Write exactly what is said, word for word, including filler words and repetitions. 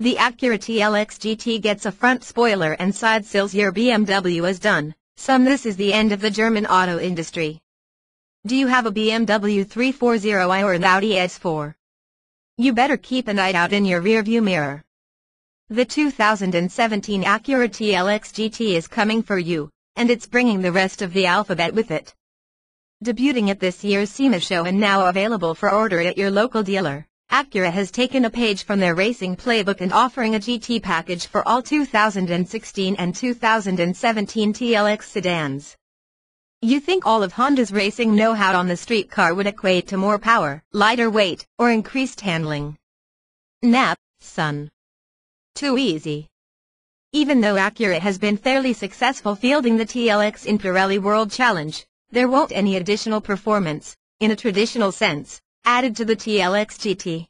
The Acura T L X G T gets a front spoiler and side sills. Your B M W is done. Some this is the end of the German auto industry. Do you have a B M W three forty i or an Audi S four? You better keep an eye out in your rearview mirror. The two thousand seventeen Acura T L X G T is coming for you, and it's bringing the rest of the alphabet with it. Debuting at this year's SEMA show and now available for order at your local dealer, Acura has taken a page from their racing playbook and offering a G T package for all two thousand sixteen and two thousand seventeen T L X sedans. You think all of Honda's racing know-how on the street car would equate to more power, lighter weight, or increased handling? Nap, son. Too easy. Even though Acura has been fairly successful fielding the T L X in Pirelli World Challenge, there won't any additional performance, in a traditional sense, added to the T L X G T.